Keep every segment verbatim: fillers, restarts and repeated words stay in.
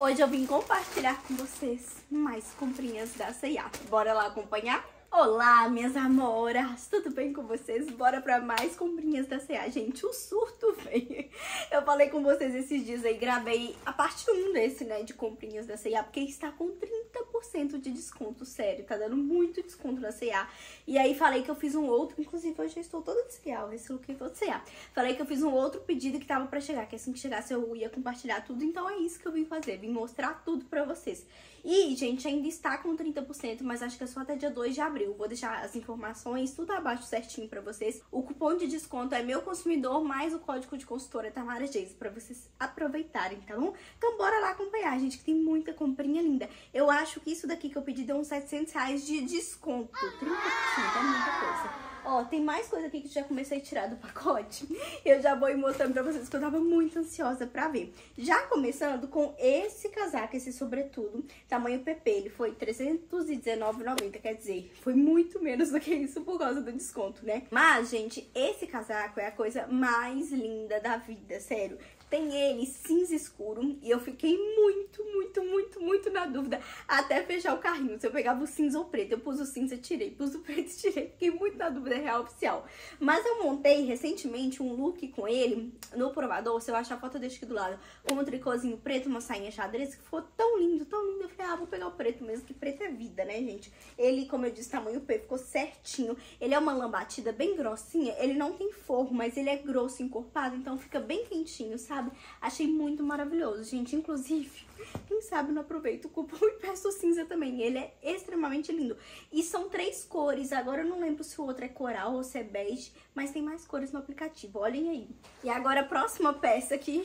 Hoje eu vim compartilhar com vocês mais comprinhas da C e A. Bora lá acompanhar? Olá, minhas amoras! Tudo bem com vocês? Bora pra mais comprinhas da C e A. Gente, o surto veio. Eu falei com vocês esses dias aí, gravei a parte um desse, né, de comprinhas da C e A, porque está com trinta por cento de desconto, sério. Tá dando muito desconto na C e A. E aí falei que eu fiz um outro, inclusive hoje eu estou toda de C e A, esse look é todo de C e A. Falei que eu fiz um outro pedido que tava pra chegar, que assim que chegasse eu ia compartilhar tudo. Então é isso que eu vim fazer, vim mostrar tudo pra vocês. E, gente, ainda está com trinta por cento, mas acho que é só até dia dois de abril. Vou deixar as informações tudo abaixo certinho pra vocês. O cupom de desconto é meu consumidor mais o código de consultora Tamara Geysa pra vocês aproveitarem, tá bom? Então bora lá acompanhar, gente, que tem muita comprinha linda. Eu acho que isso daqui que eu pedi deu uns setecentos reais de desconto. trinta por cento é muita coisa. Ó, tem mais coisa aqui que eu já comecei a tirar do pacote. Eu já vou ir mostrando pra vocês que eu tava muito ansiosa pra ver. Já começando com esse casaco, esse sobretudo, tamanho P P, ele foi trezentos e dezenove reais e noventa centavos, quer dizer, foi muito menos do que isso por causa do desconto, né? Mas, gente, esse casaco é a coisa mais linda da vida, sério. Tem ele cinza escuro e eu fiquei muito, muito, muito, muito na dúvida até fechar o carrinho. Se eu pegava o cinza ou o preto, eu pus o cinza, tirei, pus o preto, tirei. Fiquei muito na dúvida real oficial. Mas eu montei recentemente um look com ele no provador, se eu achar a foto eu deixo aqui do lado, com um tricôzinho preto, uma sainha xadrez, que ficou tão lindo, tão lindo. Eu falei, ah, vou pegar o preto mesmo, que preto é vida, né, gente? Ele, como eu disse, tamanho P, ficou certinho. Ele é uma lambatida bem grossinha, ele não tem forro, mas ele é grosso, encorpado, então fica bem quentinho, sabe? Achei muito maravilhoso, gente. Inclusive, quem sabe eu não aproveito o cupom e peço cinza também. Ele é extremamente lindo. E são três cores. Agora eu não lembro se o outro é coral ou se é bege, mas tem mais cores no aplicativo. Olhem aí. E agora a próxima peça aqui.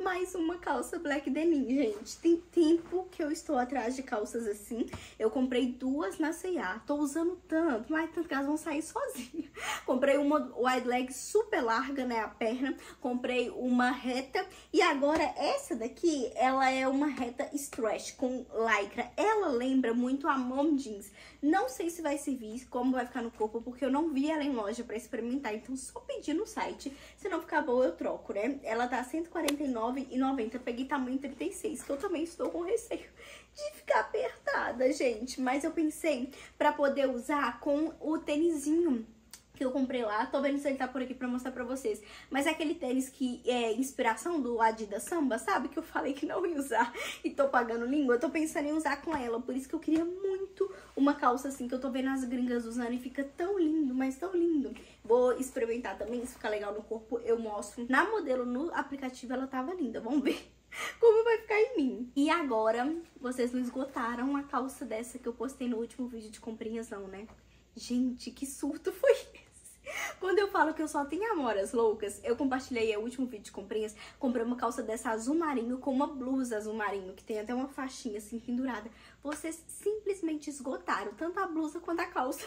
Mais uma calça black denim, gente. Tem tempo que eu estou atrás de calças assim. Eu comprei duas na C e A. Tô usando tanto, mas tanto que elas vão sair sozinhas. Comprei uma wide leg super larga, né, a perna. Comprei uma reta. E agora essa daqui, ela é uma reta stretch com lycra. Ela lembra muito a mom jeans. Não sei se vai servir, como vai ficar no corpo, porque eu não vi ela em loja pra experimentar. Então só pedi no site. Se não ficar boa, eu troco, né? Ela tá cento e quarenta e nove reais e noventa centavos, peguei tamanho trinta e seis, que eu também estou com receio de ficar apertada, gente. Mas eu pensei pra poder usar com o tênisinho que eu comprei lá. Tô vendo se ele tá por aqui pra mostrar pra vocês. Mas é aquele tênis que é inspiração do Adidas Samba, sabe? Que eu falei que não ia usar e tô pagando língua. Eu tô pensando em usar com ela, por isso que eu queria muito uma calça assim, que eu tô vendo as gringas usando e fica tão lindo, mas tão lindo. Vou experimentar também, se ficar legal no corpo, eu mostro. Na modelo, no aplicativo, ela tava linda, vamos ver como vai ficar em mim. E agora, vocês não esgotaram a calça dessa que eu postei no último vídeo de comprinhas não, né? Gente, que surto foi esse? Quando eu falo que eu só tenho amoras loucas, eu compartilhei o último vídeo de comprinhas, comprei uma calça dessa azul marinho com uma blusa azul marinho, que tem até uma faixinha assim pendurada. Vocês simplesmente esgotaram tanto a blusa quanto a calça.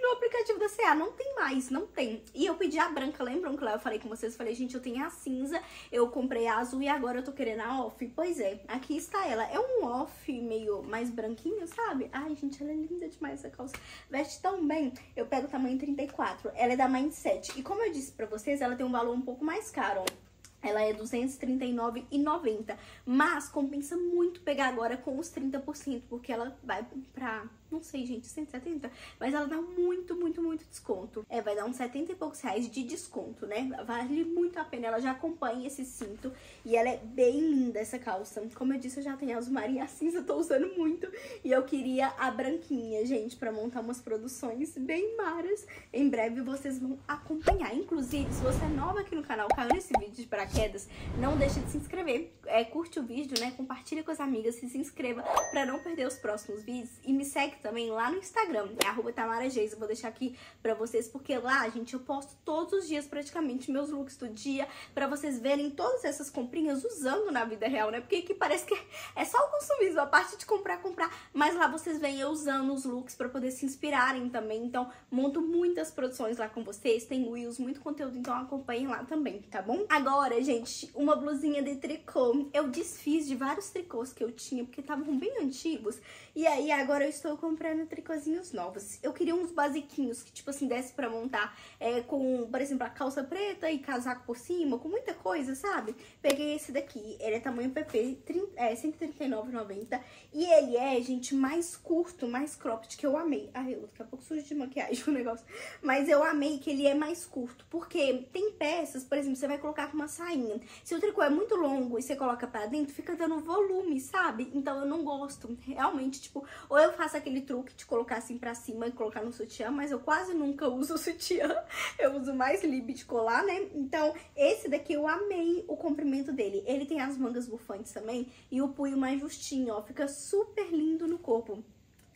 No aplicativo da C e A não tem mais, não tem. E eu pedi a branca, lembram que lá eu falei com vocês? Eu falei, gente, eu tenho a cinza, eu comprei a azul e agora eu tô querendo a off. Pois é, aqui está ela. É um off meio mais branquinho, sabe? Ai, gente, ela é linda demais essa calça. Veste tão bem. Eu pego o tamanho trinta e quatro. Ela é da Mindset. E como eu disse pra vocês, ela tem um valor um pouco mais caro, ó. Ela é duzentos e trinta e nove reais e noventa centavos, mas compensa muito pegar agora com os trinta por cento, porque ela vai pra, não sei, gente, cento e setenta, mas ela dá muito, muito, muito desconto. É, vai dar uns setenta e poucos reais de desconto, né? Vale muito a pena, ela já acompanha esse cinto e ela é bem linda essa calça. Como eu disse, eu já tenho a azul marinha, a cinza eu tô usando muito e eu queria a branquinha, gente, pra montar umas produções bem maras. Em breve vocês vão acompanhar. Inclusive, se você é nova aqui no canal, caiu nesse vídeo de pra quedas, não deixa de se inscrever, é, curte o vídeo, né, compartilha com as amigas, se inscreva pra não perder os próximos vídeos e me segue também lá no Instagram, é arroba Tamara Geysa, vou deixar aqui pra vocês, porque lá, gente, eu posto todos os dias praticamente meus looks do dia, pra vocês verem todas essas comprinhas usando na vida real, né, porque aqui parece que é só o consumismo, a parte de comprar, comprar, mas lá vocês veem eu usando os looks pra poder se inspirarem também, então monto muitas produções lá com vocês, tem reels, muito conteúdo, então acompanhem lá também, tá bom? Agora, gente, uma blusinha de tricô. Eu desfiz de vários tricôs que eu tinha, porque estavam bem antigos. E aí, agora eu estou com comprando tricôzinhos novos. Eu queria uns basiquinhos que, tipo assim, desse pra montar é, com, por exemplo, a calça preta e casaco por cima, com muita coisa, sabe? Peguei esse daqui, ele é tamanho P P, é, cento e trinta e nove reais e noventa centavos. E ele é, gente, mais curto, mais cropped, que eu amei. Ai, eu daqui a pouco sujo de maquiagem o negócio. Mas eu amei que ele é mais curto, porque tem peças, por exemplo, você vai colocar com uma sainha. Se o tricô é muito longo e você coloca pra dentro, fica dando volume, sabe? Então eu não gosto, realmente, tipo, ou eu faço aquele truque de colocar assim pra cima e colocar no sutiã, mas eu quase nunca uso o sutiã, eu uso mais lib de colar, né? Então esse daqui eu amei o comprimento dele, ele tem as mangas bufantes também e o punho mais justinho, ó, fica super lindo no corpo.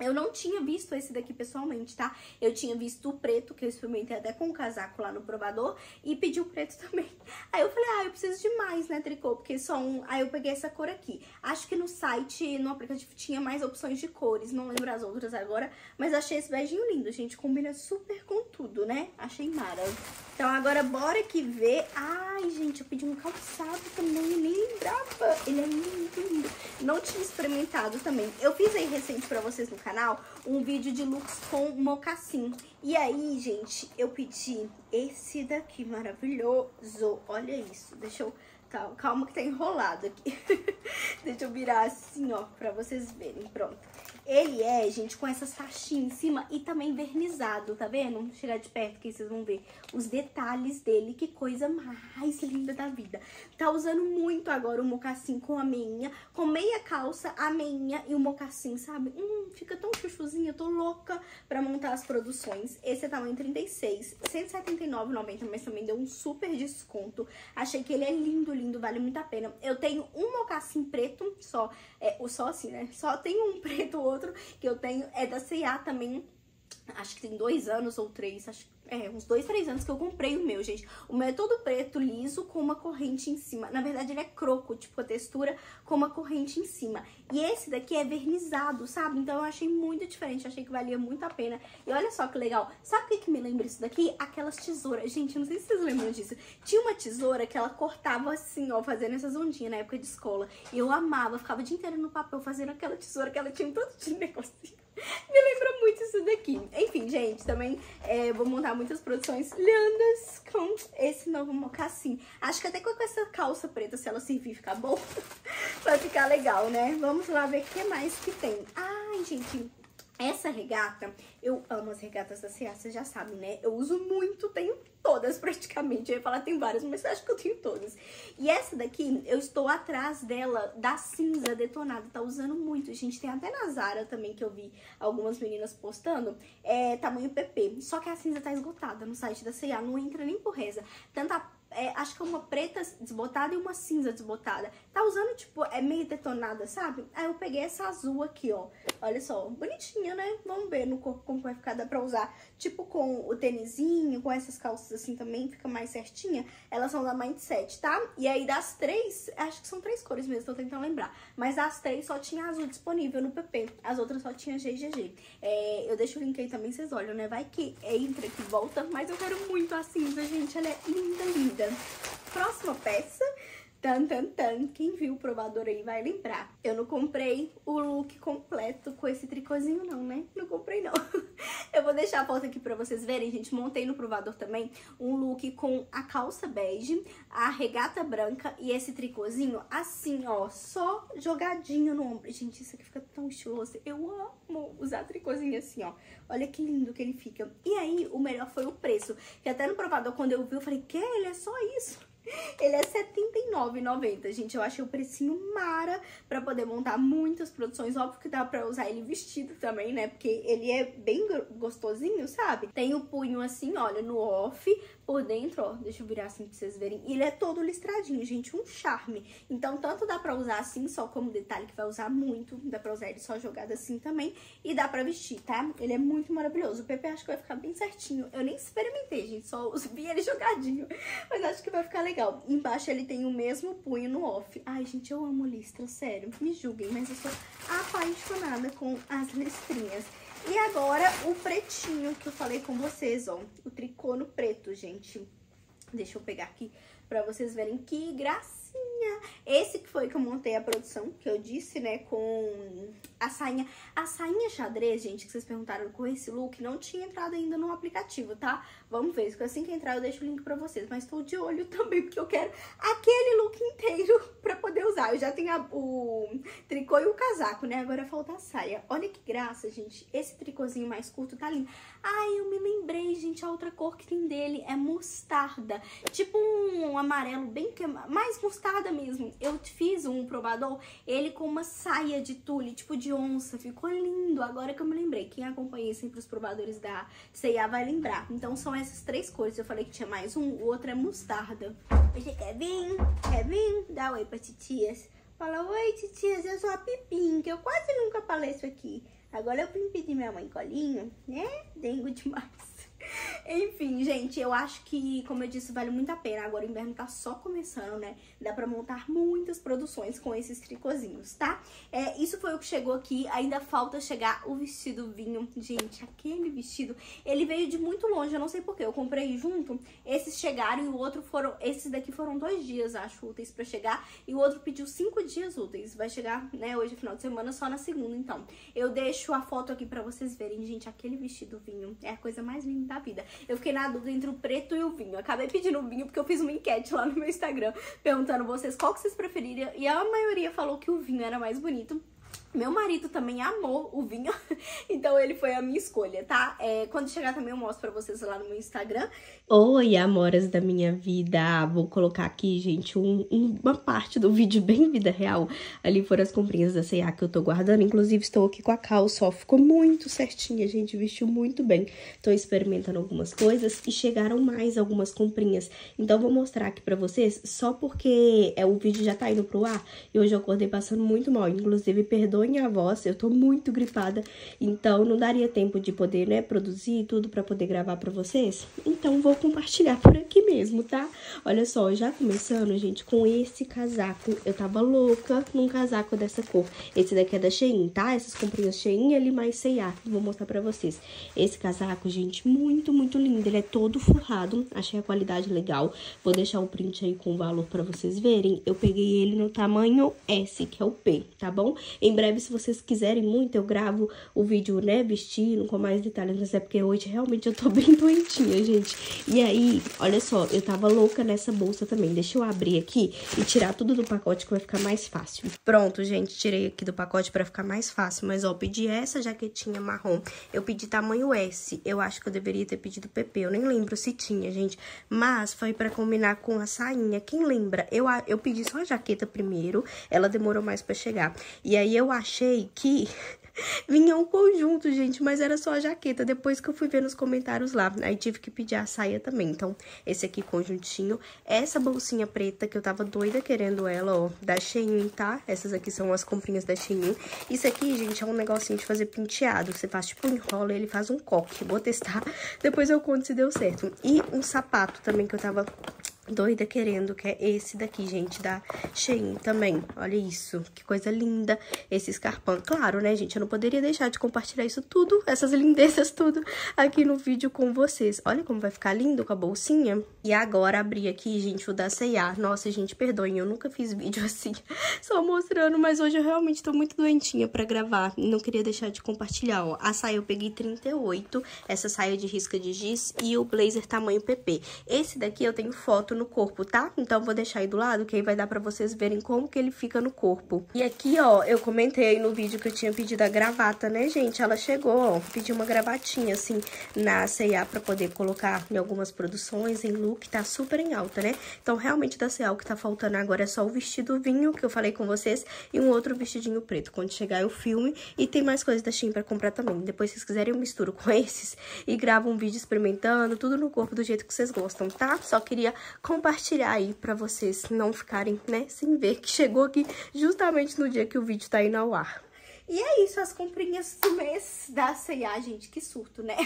Eu não tinha visto esse daqui pessoalmente, tá? Eu tinha visto o preto, que eu experimentei até com o casaco lá no provador, e pedi o preto também. Aí eu falei, ah, eu preciso de mais, né, tricô, porque só um... Aí eu peguei essa cor aqui. Acho que no site, no aplicativo, tinha mais opções de cores, não lembro as outras agora, mas achei esse beijinho lindo, gente, combina super com tudo, né? Achei mara. Então agora bora que ver... Ai, gente, eu pedi um calçado também, nem lembrava. Ele é lindo, lindo. Não tinha experimentado também. Eu fiz aí recente pra vocês no canal. Canal, um vídeo de looks com mocassim. E aí, gente, eu pedi esse daqui maravilhoso. Olha isso. Deixa eu... Calma que tá enrolado aqui. Deixa eu virar assim, ó, pra vocês verem. Pronto. Ele é, gente, com essas faixinhas em cima e também vernizado, tá vendo? Vou chegar de perto que vocês vão ver os detalhes dele. Que coisa mais linda da vida. Tá usando muito agora o mocassim com a meinha, com meia calça, a meinha e o mocassim, sabe? Hum, fica tão chuchuzinha, eu tô louca pra montar as produções. Esse é tamanho trinta e seis, cento e setenta e nove reais e noventa centavos, mas também deu um super desconto. Achei que ele é lindo, lindo, vale muito a pena. Eu tenho um mocassim preto, só, é, ou só assim, né? Só tenho um preto hoje. Outro que eu tenho é da C e A também, acho que tem dois anos ou três, acho que é, uns dois, três anos que eu comprei o meu, gente. O meu é todo preto, liso, com uma corrente em cima. Na verdade, ele é croco, tipo, a textura com uma corrente em cima. E esse daqui é vernizado, sabe? Então, eu achei muito diferente, achei que valia muito a pena. E olha só que legal. Sabe o que, que me lembra isso daqui? Aquelas tesouras. Gente, não sei se vocês lembram disso. Tinha uma tesoura que ela cortava assim, ó, fazendo essas ondinhas na época de escola. E eu amava, ficava o dia inteiro no papel fazendo aquela tesoura que ela tinha em todo de negocinho. Me lembra muito isso daqui. Enfim, gente, também é, vou montar muitas produções lindas com esse novo mocassim. Acho que até com essa calça preta, se ela servir, ficar bom, vai ficar legal, né? Vamos lá ver o que mais que tem. Ai, gente... Essa regata, eu amo as regatas da C e A, vocês já sabem, né? Eu uso muito, tenho todas praticamente. Eu ia falar, tem várias, mas eu acho que eu tenho todas. E essa daqui, eu estou atrás dela, da cinza detonada. Tá usando muito, gente. Tem até na Zara também, que eu vi algumas meninas postando. É tamanho P P. Só que a cinza tá esgotada no site da C e A, não entra nem por reza. Tanto a É, acho que é uma preta desbotada e uma cinza desbotada. Tá usando, tipo, é meio detonada, sabe? Aí eu peguei essa azul aqui, ó. Olha só, bonitinha, né? Vamos ver no corpo como vai ficar. Dá pra usar, tipo, com o tênisinho, com essas calças assim também, fica mais certinha. Elas são da Mindset, tá? E aí das três, acho que são três cores mesmo, tô tentando lembrar. Mas das três só tinha azul disponível no P P. As outras só tinha G G G. É, eu deixo o link aí também, vocês olham, né? Vai que entra, que volta. Mas eu quero muito a cinza, gente. Ela é linda, linda. Próxima peça, tan, tan, tan. Quem viu o provador aí vai lembrar. Eu não comprei o look completo com esse tricôzinho não, né? Não comprei não. Eu vou deixar a foto aqui pra vocês verem, gente. Montei no provador também um look com a calça bege, a regata branca e esse tricôzinho assim, ó, só jogadinho no ombro. Gente, isso aqui fica tão estiloso. Eu amo usar tricôzinho assim, ó. Olha que lindo que ele fica. E aí, o melhor foi o preço. Que até no provador, quando eu vi, eu falei, que? Ele é só isso? Ele é setenta e nove reais e noventa centavos, gente. Eu achei o precinho mara pra poder montar muitas produções. Óbvio que dá pra usar ele vestido também, né? Porque ele é bem gostosinho, sabe? Tem o punho assim, olha, no off. Por dentro, ó, deixa eu virar assim pra vocês verem. Ele é todo listradinho, gente, um charme. Então, tanto dá pra usar assim, só como detalhe, que vai usar muito. Dá pra usar ele só jogado assim também. E dá pra vestir, tá? Ele é muito maravilhoso. O P P acho que vai ficar bem certinho. Eu nem experimentei, gente, só vi ele jogadinho. Mas acho que vai ficar legal. Legal. Embaixo ele tem o mesmo punho no off. Ai, gente, eu amo listra, sério. Me julguem, mas eu sou apaixonada com as listrinhas. E agora o pretinho que eu falei com vocês, ó. O tricô no preto, gente. Deixa eu pegar aqui pra vocês verem que gracinha. calcinha. Esse que foi que eu montei a produção, que eu disse, né, com a sainha. A sainha xadrez, gente, que vocês perguntaram com esse look, não tinha entrado ainda no aplicativo, tá? Vamos ver, assim que entrar eu deixo o link pra vocês. Mas tô de olho também, porque eu quero aquele look inteiro pra poder usar. Eu já tenho a, o tricô e o casaco, né? Agora falta a saia. Olha que graça, gente. Esse tricôzinho mais curto tá lindo. Ai, eu me lembrei, gente, a outra cor que tem dele é mostarda. Tipo um amarelo bem queimado, mais mostarda mesmo. Eu fiz um provador, ele com uma saia de tule, tipo de onça. Ficou lindo, agora que eu me lembrei. Quem acompanha sempre os provadores da C e A vai lembrar. Então são essas três cores. Eu falei que tinha mais um, o outro é mostarda. Você quer vir? Quer vir? Dá oi pra titias. Fala, oi titias, eu sou a Pipim, que eu quase nunca apareço aqui. Agora eu vim pedir minha mãe colinho, né? Dengo demais. Enfim, gente, eu acho que, como eu disse, vale muito a pena. Agora o inverno tá só começando, né? Dá pra montar muitas produções com esses tricôzinhos, tá? É, isso foi o que chegou aqui. Ainda falta chegar o vestido vinho. Gente, aquele vestido, ele veio de muito longe, eu não sei porquê. Eu comprei junto, esses chegaram e o outro foram... Esses daqui foram dois dias, acho, úteis pra chegar. E o outro pediu cinco dias úteis. Vai chegar, né, hoje, final de semana, só na segunda, então. Eu deixo a foto aqui pra vocês verem, gente. Aquele vestido vinho é a coisa mais linda da vida. Eu fiquei na dúvida entre o preto e o vinho. Acabei pedindo o vinho porque eu fiz uma enquete lá no meu Instagram perguntando vocês qual que vocês prefeririam e a maioria falou que o vinho era mais bonito. Meu marido também amou o vinho, então ele foi a minha escolha, tá? É, quando chegar também eu mostro pra vocês lá no meu Instagram. Oi, amoras da minha vida! Vou colocar aqui, gente, um, uma parte do vídeo bem vida real. Ali foram as comprinhas da C e A que eu tô guardando. Inclusive, estou aqui com a calça, ó. Ficou muito certinha, gente. Vestiu muito bem. Tô experimentando algumas coisas e chegaram mais algumas comprinhas. Então, vou mostrar aqui pra vocês, só porque é, o vídeo já tá indo pro ar. E hoje eu acordei passando muito mal. Inclusive, perdoe minha voz, eu tô muito gripada, então não daria tempo de poder, né, produzir tudo pra poder gravar pra vocês, então vou compartilhar por aqui mesmo, tá? Olha só, já começando, gente, com esse casaco, eu tava louca num casaco dessa cor, esse daqui é da Shein, tá? Essas comprinhas Shein ali mais C e A, vou mostrar pra vocês. Esse casaco, gente, muito, muito lindo, ele é todo forrado, achei a qualidade legal, vou deixar o print aí com o valor pra vocês verem, eu peguei ele no tamanho S, que é o P, tá bom? Em breve, se vocês quiserem muito, eu gravo o vídeo, né, vestindo, com mais detalhes, mas é porque hoje realmente eu tô bem doentinha, gente. E aí, olha só, eu tava louca nessa bolsa também. Deixa eu abrir aqui e tirar tudo do pacote que vai ficar mais fácil. Pronto, gente, tirei aqui do pacote pra ficar mais fácil, mas ó, eu pedi essa jaquetinha marrom, eu pedi tamanho S, eu acho que eu deveria ter pedido P P, eu nem lembro se tinha, gente, mas foi pra combinar com a sainha, quem lembra? Eu, eu pedi só a jaqueta primeiro, ela demorou mais pra chegar, e aí eu acho achei que vinha um conjunto, gente, mas era só a jaqueta, depois que eu fui ver nos comentários lá, aí tive que pedir a saia também, então esse aqui conjuntinho, essa bolsinha preta que eu tava doida querendo ela, ó, da Shein, tá? Essas aqui são as comprinhas da Shein, isso aqui, gente, é um negocinho de fazer penteado, você faz tipo enrola e ele faz um coque, vou testar, depois eu conto se deu certo, e um sapato também que eu tava... doida querendo, que é esse daqui, gente, da Shein também. Olha isso, que coisa linda, esse escarpão. Claro, né, gente, eu não poderia deixar de compartilhar isso tudo, essas lindezas tudo aqui no vídeo com vocês. Olha como vai ficar lindo com a bolsinha. E agora abri aqui, gente, o da C e A. Nossa, gente, perdoem, eu nunca fiz vídeo assim, só mostrando, mas hoje eu realmente tô muito doentinha pra gravar. Não queria deixar de compartilhar, ó. A saia eu peguei trinta e oito, essa saia de risca de giz e o blazer tamanho P P. Esse daqui eu tenho foto no no corpo, tá? Então vou deixar aí do lado, que aí vai dar pra vocês verem como que ele fica no corpo. E aqui, ó, eu comentei aí no vídeo que eu tinha pedido a gravata, né, gente? Ela chegou, ó, pedi uma gravatinha, assim, na C e A pra poder colocar em algumas produções, em look, tá super em alta, né? Então, realmente, da C e A, o que tá faltando agora é só o vestido vinho, que eu falei com vocês, e um outro vestidinho preto. Quando chegar eu filme, e tem mais coisas da Shein pra comprar também. Depois, se vocês quiserem, eu misturo com esses e gravo um vídeo experimentando, tudo no corpo do jeito que vocês gostam, tá? Só queria compartilhar aí pra vocês não ficarem, né, sem ver que chegou aqui justamente no dia que o vídeo tá indo ao ar. E é isso, as comprinhas do mês da C e A, gente, que surto, né?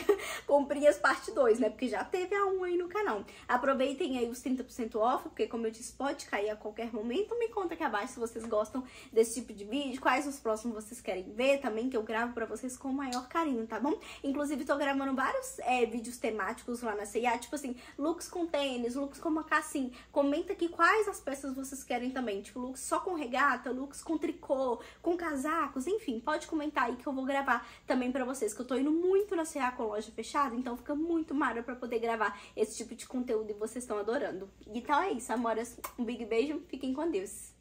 Comprinhas parte dois, né? Porque já teve a um aí no canal. Aproveitem aí os trinta por cento off, porque como eu disse, pode cair a qualquer momento. Me conta aqui abaixo se vocês gostam desse tipo de vídeo, quais os próximos vocês querem ver também, que eu gravo pra vocês com o maior carinho, tá bom? Inclusive, tô gravando vários é, vídeos temáticos lá na C e A, tipo assim, looks com tênis, looks com mocassim. Comenta aqui quais as peças vocês querem também, tipo, looks só com regata, looks com tricô, com casacos, enfim, pode comentar aí que eu vou gravar também pra vocês, que eu tô indo muito na C e A com loja fechada, então fica muito mara pra poder gravar esse tipo de conteúdo e vocês estão adorando. Então é isso, amoras, um big beijo, fiquem com Deus.